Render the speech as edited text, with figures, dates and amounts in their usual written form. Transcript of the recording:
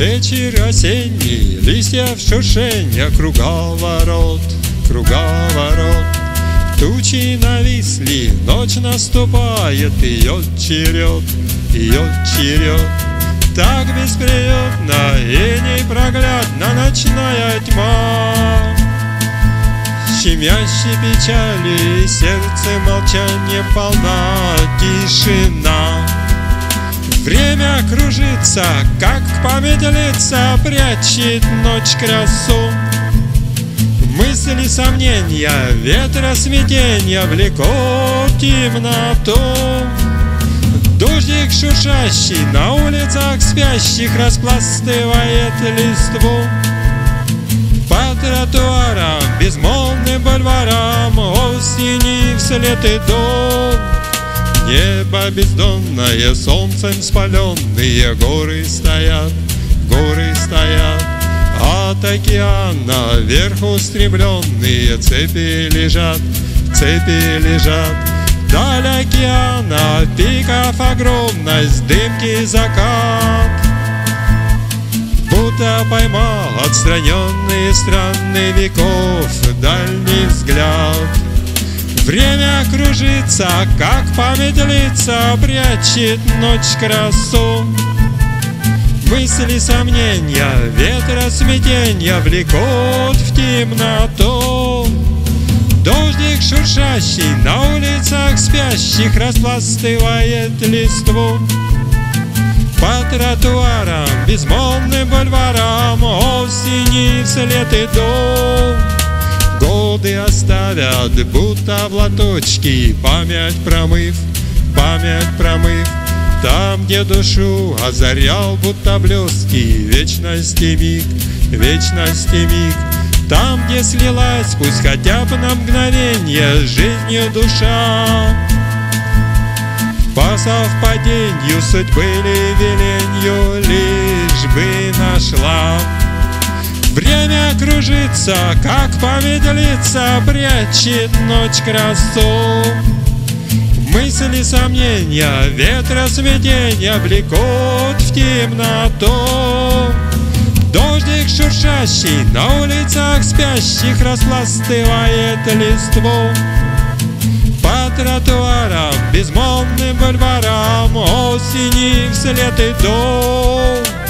Вечер осенний, листья в шуршенье, круговорот, круговорот. Тучи нависли, ночь наступает, ее черед, ее черед. Так бесприютно и непроглядна ночная тьма, щемящей печали, сердце молчание полна тишина. Время кружится, как в память лица, прячет ночь красу. Мысли сомнения, ветра смятения влекут темноту. Дождик шуршащий на улицах спящих распластывает листву. По тротуарам, безмолвным бульварам осени вслед идут. Небо бездонное, солнцем спаленные горы стоят, от океана вверх устремленные цепи лежат, вдаль океана пиков огромность, дымки закат. Будто поймал отстраненный странный веков дальний взгляд. Время кружится, как память лица, прячет ночь красу. Мысли сомнения, ветра смятения влекут в темноту. Дождик шуршащий на улицах спящих распластывает листву. По тротуарам, безмолвным бульварам осени вслед идут. Годы оставят, будто в лоточке, память промыв, там, где душу озарял, будто блестки, вечности миг, там, где слилась, пусть хотя бы на мгновенье, с жизнью душа. По совпадению судьбы ли веленью, лишь бы нашла. Время кружится, как память лица, прячет ночь красу. Мысли сомнения, ветра смятения влекут в темноту. Дождик шуршащий на улицах спящих распластывает листву. По тротуарам, безмолвным бульварам осени вслед идут.